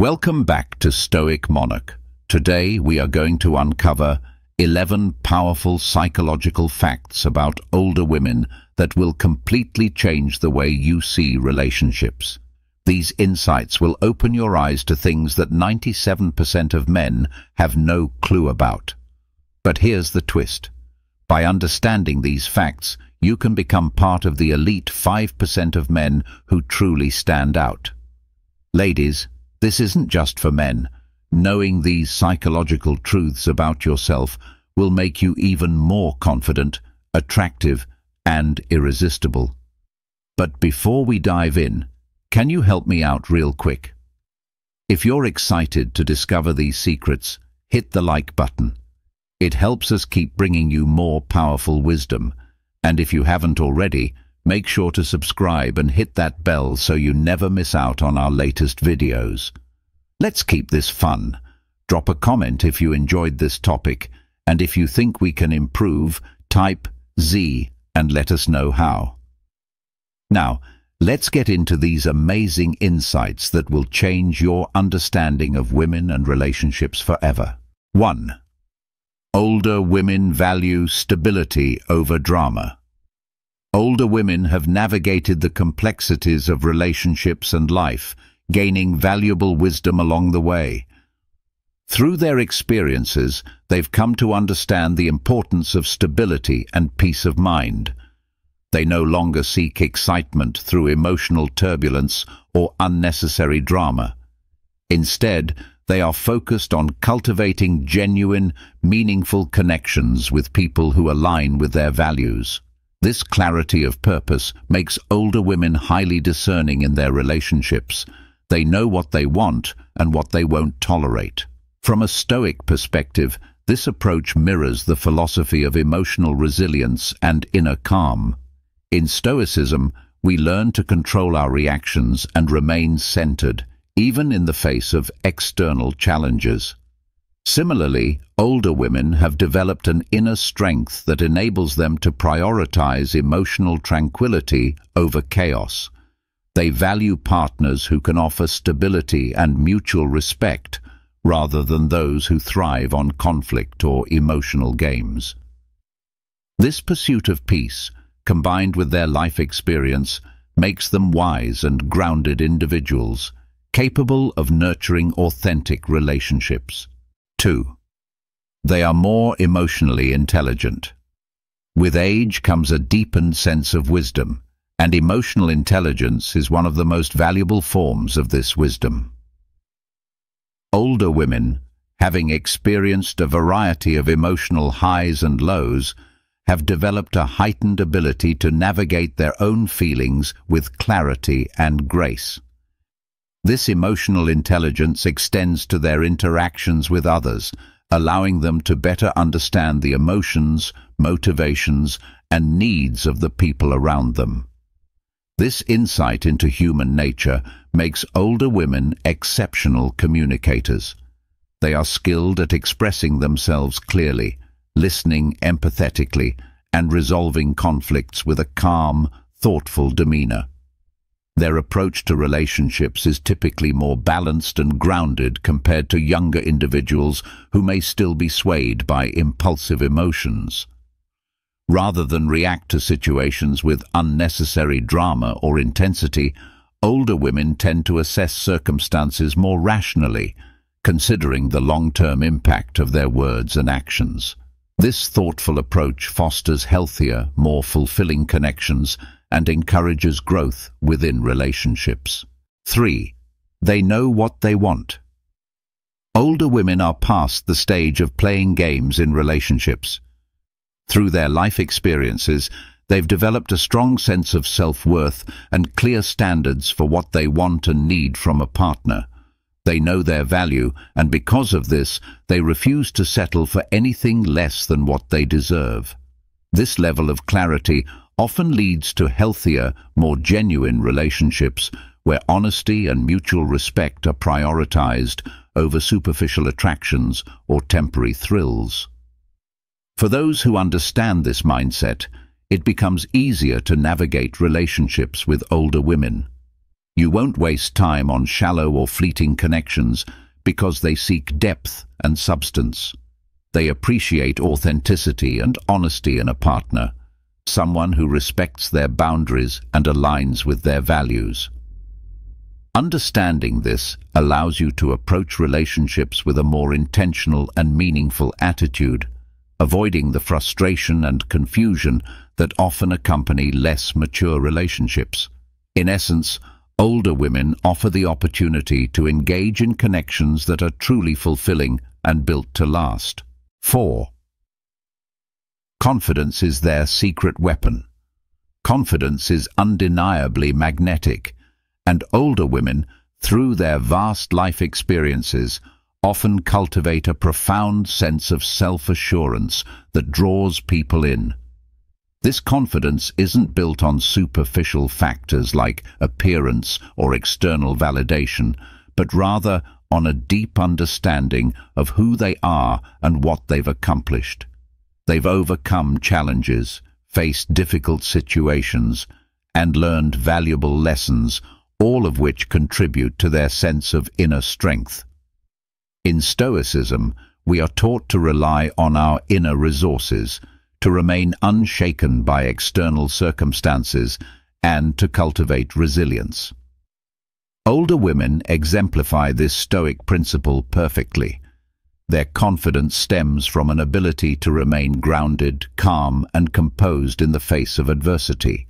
Welcome back to Stoic Monarch. Today we are going to uncover 11 powerful psychological facts about older women that will completely change the way you see relationships. These insights will open your eyes to things that 97% of men have no clue about. But here's the twist. By understanding these facts, you can become part of the elite 5% of men who truly stand out. Ladies, this isn't just for men. Knowing these psychological truths about yourself will make you even more confident, attractive, and irresistible. But before we dive in, can you help me out real quick? If you're excited to discover these secrets, hit the like button. It helps us keep bringing you more powerful wisdom. And if you haven't already, make sure to subscribe and hit that bell so you never miss out on our latest videos. Let's keep this fun. Drop a comment if you enjoyed this topic, and if you think we can improve, type Z and let us know how. Now, let's get into these amazing insights that will change your understanding of women and relationships forever. 1. Older women value stability over drama. Older women have navigated the complexities of relationships and life, gaining valuable wisdom along the way. Through their experiences, they've come to understand the importance of stability and peace of mind. They no longer seek excitement through emotional turbulence or unnecessary drama. Instead, they are focused on cultivating genuine, meaningful connections with people who align with their values. This clarity of purpose makes older women highly discerning in their relationships. They know what they want and what they won't tolerate. From a Stoic perspective, this approach mirrors the philosophy of emotional resilience and inner calm. In Stoicism, we learn to control our reactions and remain centered, even in the face of external challenges. Similarly, older women have developed an inner strength that enables them to prioritize emotional tranquility over chaos. They value partners who can offer stability and mutual respect, rather than those who thrive on conflict or emotional games. This pursuit of peace, combined with their life experience, makes them wise and grounded individuals, capable of nurturing authentic relationships. 2. They are more emotionally intelligent. With age comes a deepened sense of wisdom, and emotional intelligence is one of the most valuable forms of this wisdom. Older women, having experienced a variety of emotional highs and lows, have developed a heightened ability to navigate their own feelings with clarity and grace. This emotional intelligence extends to their interactions with others, allowing them to better understand the emotions, motivations, and needs of the people around them. This insight into human nature makes older women exceptional communicators. They are skilled at expressing themselves clearly, listening empathetically, and resolving conflicts with a calm, thoughtful demeanor. Their approach to relationships is typically more balanced and grounded compared to younger individuals who may still be swayed by impulsive emotions. Rather than react to situations with unnecessary drama or intensity, older women tend to assess circumstances more rationally, considering the long-term impact of their words and actions. This thoughtful approach fosters healthier, more fulfilling connections and encourages growth within relationships. 3. They know what they want. Older women are past the stage of playing games in relationships. Through their life experiences, they've developed a strong sense of self-worth and clear standards for what they want and need from a partner. They know their value, and because of this, they refuse to settle for anything less than what they deserve. This level of clarity often leads to healthier, more genuine relationships where honesty and mutual respect are prioritized over superficial attractions or temporary thrills. For those who understand this mindset, it becomes easier to navigate relationships with older women. You won't waste time on shallow or fleeting connections because they seek depth and substance. They appreciate authenticity and honesty in a partner, someone who respects their boundaries and aligns with their values. Understanding this allows you to approach relationships with a more intentional and meaningful attitude, avoiding the frustration and confusion that often accompany less mature relationships. In essence, older women offer the opportunity to engage in connections that are truly fulfilling and built to last. 4. Confidence is their secret weapon. Confidence is undeniably magnetic, and older women, through their vast life experiences, often cultivate a profound sense of self-assurance that draws people in. This confidence isn't built on superficial factors like appearance or external validation, but rather on a deep understanding of who they are and what they've accomplished. They've overcome challenges, faced difficult situations, and learned valuable lessons, all of which contribute to their sense of inner strength. In Stoicism, we are taught to rely on our inner resources, to remain unshaken by external circumstances, and to cultivate resilience. Older women exemplify this Stoic principle perfectly. Their confidence stems from an ability to remain grounded, calm, and composed in the face of adversity.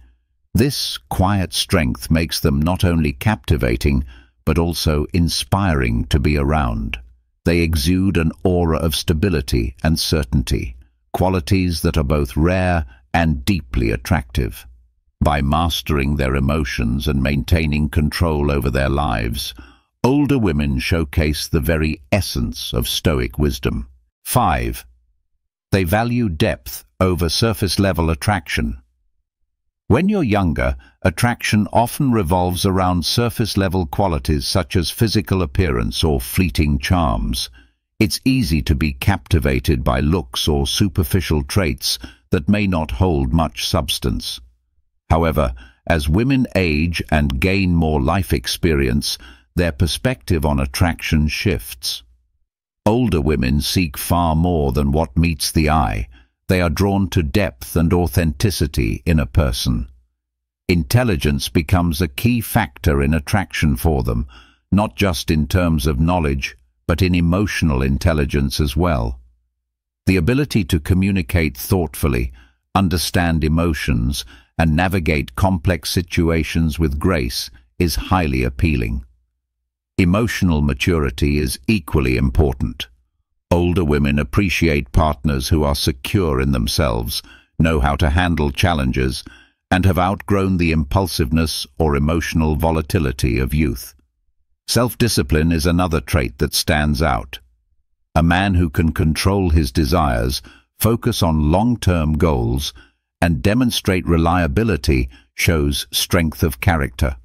This quiet strength makes them not only captivating, but also inspiring to be around. They exude an aura of stability and certainty, qualities that are both rare and deeply attractive. By mastering their emotions and maintaining control over their lives, older women showcase the very essence of Stoic wisdom. 5. They value depth over surface-level attraction. When you're younger, attraction often revolves around surface-level qualities such as physical appearance or fleeting charms. It's easy to be captivated by looks or superficial traits that may not hold much substance. However, as women age and gain more life experience, their perspective on attraction shifts. Older women seek far more than what meets the eye. They are drawn to depth and authenticity in a person. Intelligence becomes a key factor in attraction for them, not just in terms of knowledge, but in emotional intelligence as well. The ability to communicate thoughtfully, understand emotions, and navigate complex situations with grace is highly appealing. Emotional maturity is equally important. Older women appreciate partners who are secure in themselves, know how to handle challenges, and have outgrown the impulsiveness or emotional volatility of youth. Self-discipline is another trait that stands out. A man who can control his desires, focus on long-term goals, and demonstrate reliability shows strength of character.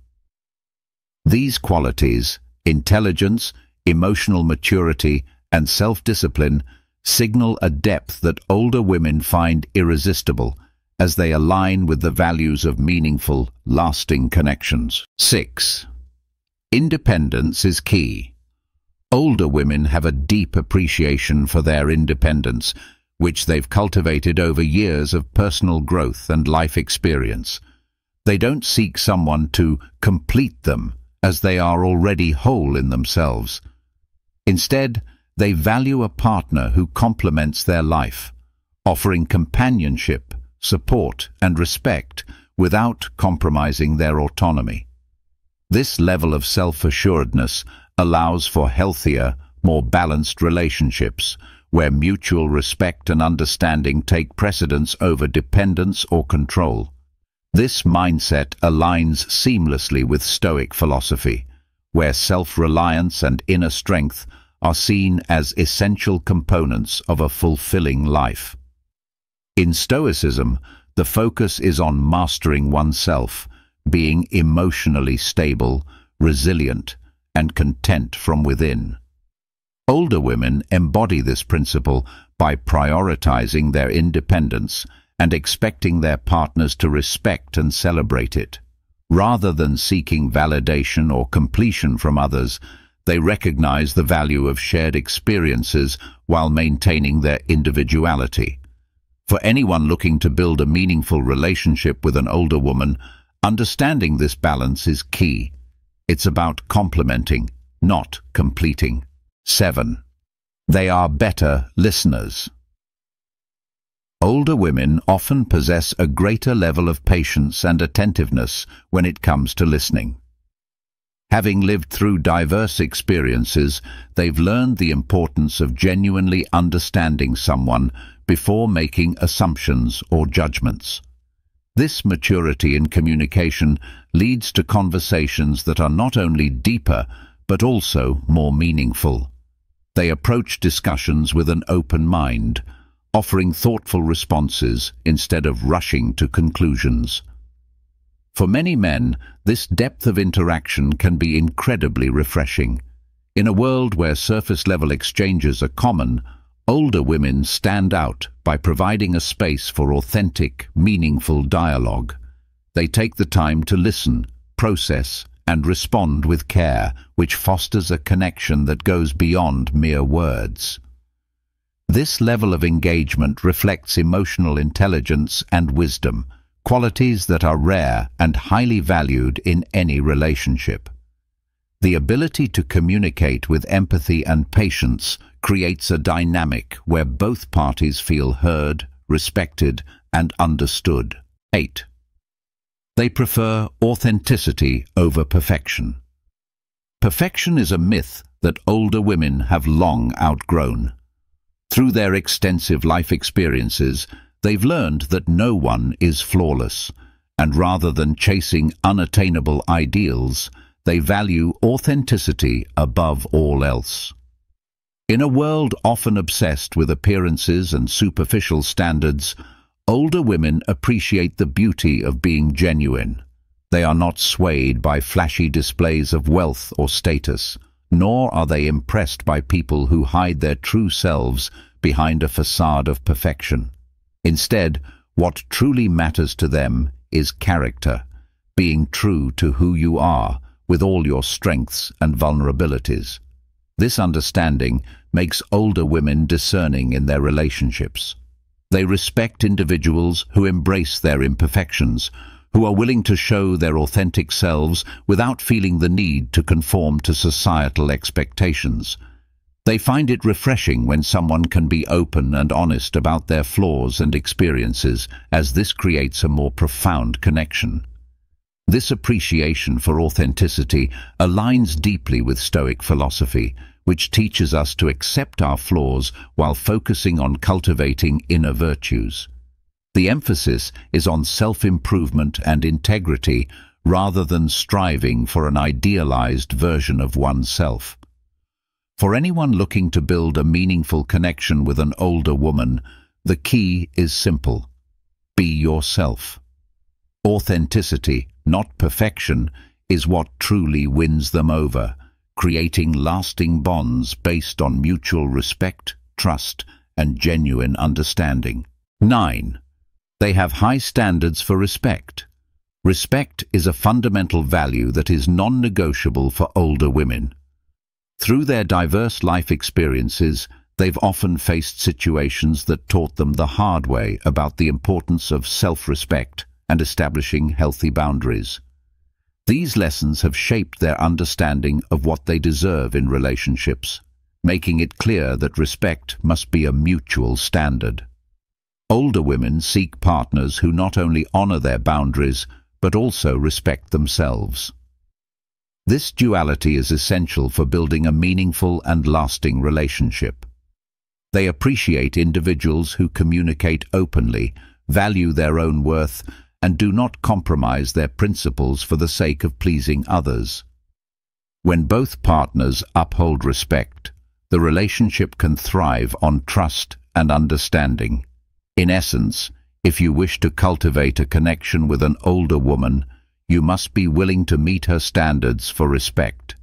These qualities, intelligence, emotional maturity, and self-discipline, signal a depth that older women find irresistible as they align with the values of meaningful, lasting connections. 6. Independence is key. Older women have a deep appreciation for their independence, which they've cultivated over years of personal growth and life experience. They don't seek someone to complete them, as they are already whole in themselves. Instead, they value a partner who complements their life, offering companionship, support, and respect without compromising their autonomy. This level of self-assuredness allows for healthier, more balanced relationships, where mutual respect and understanding take precedence over dependence or control. This mindset aligns seamlessly with Stoic philosophy, where self-reliance and inner strength are seen as essential components of a fulfilling life. In Stoicism, the focus is on mastering oneself, being emotionally stable, resilient, and content from within. Older women embody this principle by prioritizing their independence and expecting their partners to respect and celebrate it. Rather than seeking validation or completion from others, they recognize the value of shared experiences while maintaining their individuality. For anyone looking to build a meaningful relationship with an older woman, understanding this balance is key. It's about complementing, not completing. 7. They are better listeners. Older women often possess a greater level of patience and attentiveness when it comes to listening. Having lived through diverse experiences, they've learned the importance of genuinely understanding someone before making assumptions or judgments. This maturity in communication leads to conversations that are not only deeper, but also more meaningful. They approach discussions with an open mind, offering thoughtful responses instead of rushing to conclusions. For many men, this depth of interaction can be incredibly refreshing. In a world where surface-level exchanges are common, older women stand out by providing a space for authentic, meaningful dialogue. They take the time to listen, process, and respond with care, which fosters a connection that goes beyond mere words. This level of engagement reflects emotional intelligence and wisdom, qualities that are rare and highly valued in any relationship. The ability to communicate with empathy and patience creates a dynamic where both parties feel heard, respected, and understood. 8. They prefer authenticity over perfection. Perfection is a myth that older women have long outgrown. Through their extensive life experiences, they've learned that no one is flawless, and rather than chasing unattainable ideals, they value authenticity above all else. In a world often obsessed with appearances and superficial standards, older women appreciate the beauty of being genuine. They are not swayed by flashy displays of wealth or status, nor are they impressed by people who hide their true selves behind a facade of perfection. Instead, what truly matters to them is character, being true to who you are, with all your strengths and vulnerabilities. This understanding makes older women discerning in their relationships. They respect individuals who embrace their imperfections, who are willing to show their authentic selves without feeling the need to conform to societal expectations. They find it refreshing when someone can be open and honest about their flaws and experiences, as this creates a more profound connection. This appreciation for authenticity aligns deeply with Stoic philosophy, which teaches us to accept our flaws while focusing on cultivating inner virtues. The emphasis is on self-improvement and integrity rather than striving for an idealized version of oneself. For anyone looking to build a meaningful connection with an older woman, the key is simple. Be yourself. Authenticity, not perfection, is what truly wins them over, creating lasting bonds based on mutual respect, trust, and genuine understanding. 9. They have high standards for respect. Respect is a fundamental value that is non-negotiable for older women. Through their diverse life experiences, they've often faced situations that taught them the hard way about the importance of self-respect and establishing healthy boundaries. These lessons have shaped their understanding of what they deserve in relationships, making it clear that respect must be a mutual standard. Older women seek partners who not only honor their boundaries, but also respect themselves. This duality is essential for building a meaningful and lasting relationship. They appreciate individuals who communicate openly, value their own worth, and do not compromise their principles for the sake of pleasing others. When both partners uphold respect, the relationship can thrive on trust and understanding. In essence, if you wish to cultivate a connection with an older woman, you must be willing to meet her standards for respect.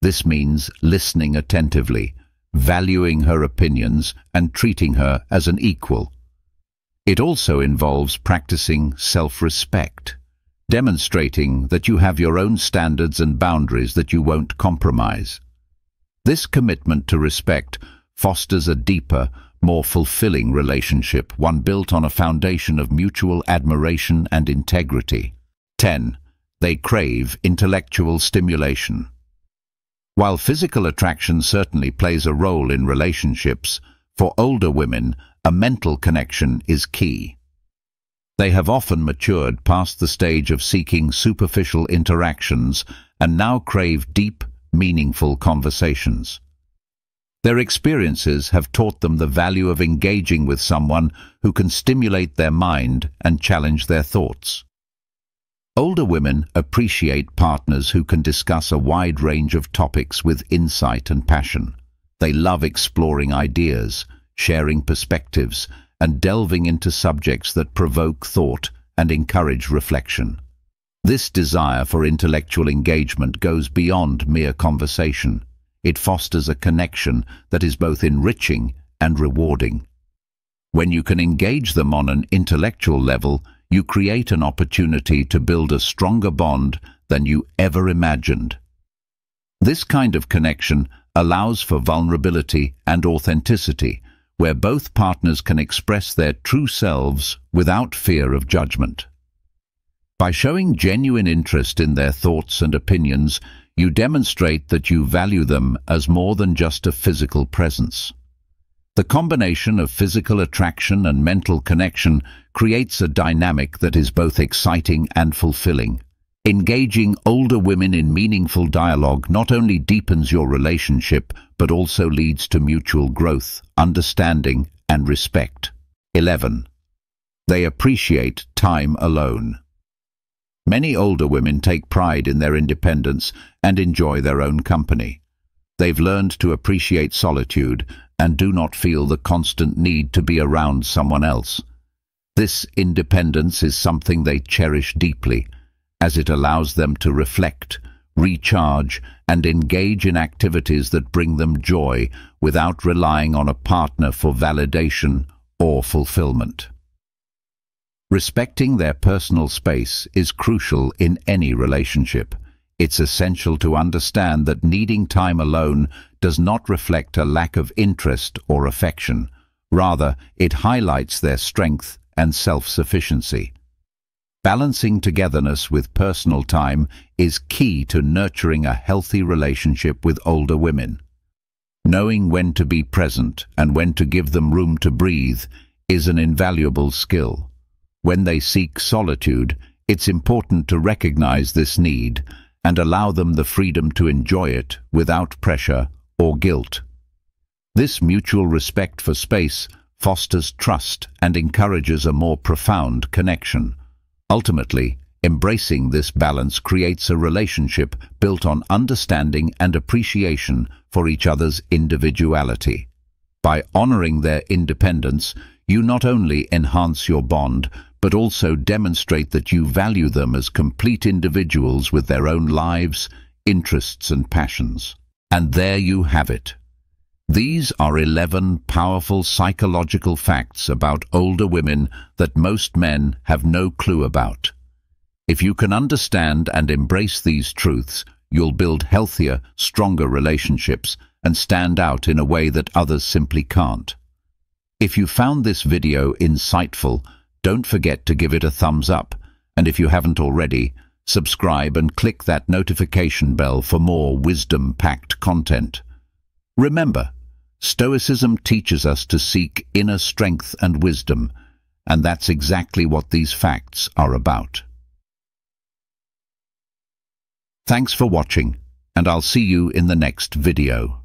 This means listening attentively, valuing her opinions, and treating her as an equal. It also involves practicing self-respect, demonstrating that you have your own standards and boundaries that you won't compromise. This commitment to respect fosters a deeper, more fulfilling relationship, one built on a foundation of mutual admiration and integrity. 10. They crave intellectual stimulation. While physical attraction certainly plays a role in relationships, for older women, a mental connection is key. They have often matured past the stage of seeking superficial interactions and now crave deep, meaningful conversations. Their experiences have taught them the value of engaging with someone who can stimulate their mind and challenge their thoughts. Older women appreciate partners who can discuss a wide range of topics with insight and passion. They love exploring ideas, sharing perspectives, and delving into subjects that provoke thought and encourage reflection. This desire for intellectual engagement goes beyond mere conversation. It fosters a connection that is both enriching and rewarding. When you can engage them on an intellectual level, you create an opportunity to build a stronger bond than you ever imagined. This kind of connection allows for vulnerability and authenticity, where both partners can express their true selves without fear of judgment. By showing genuine interest in their thoughts and opinions, you demonstrate that you value them as more than just a physical presence. The combination of physical attraction and mental connection creates a dynamic that is both exciting and fulfilling. Engaging older women in meaningful dialogue not only deepens your relationship, but also leads to mutual growth, understanding, and respect. 11. They appreciate time alone. Many older women take pride in their independence and enjoy their own company. They've learned to appreciate solitude and do not feel the constant need to be around someone else. This independence is something they cherish deeply, as it allows them to reflect, recharge, and engage in activities that bring them joy without relying on a partner for validation or fulfillment. Respecting their personal space is crucial in any relationship. It's essential to understand that needing time alone does not reflect a lack of interest or affection. Rather, it highlights their strength and self-sufficiency. Balancing togetherness with personal time is key to nurturing a healthy relationship with older women. Knowing when to be present and when to give them room to breathe is an invaluable skill. When they seek solitude, it's important to recognize this need and allow them the freedom to enjoy it without pressure or guilt. This mutual respect for space fosters trust and encourages a more profound connection. Ultimately, embracing this balance creates a relationship built on understanding and appreciation for each other's individuality. By honoring their independence, you not only enhance your bond, but also demonstrate that you value them as complete individuals with their own lives, interests, and passions. And there you have it. These are 11 powerful psychological facts about older women that most men have no clue about. If you can understand and embrace these truths, you'll build healthier, stronger relationships and stand out in a way that others simply can't. If you found this video insightful, don't forget to give it a thumbs up, and if you haven't already, subscribe and click that notification bell for more wisdom-packed content. Remember, Stoicism teaches us to seek inner strength and wisdom, and that's exactly what these facts are about. Thanks for watching, and I'll see you in the next video.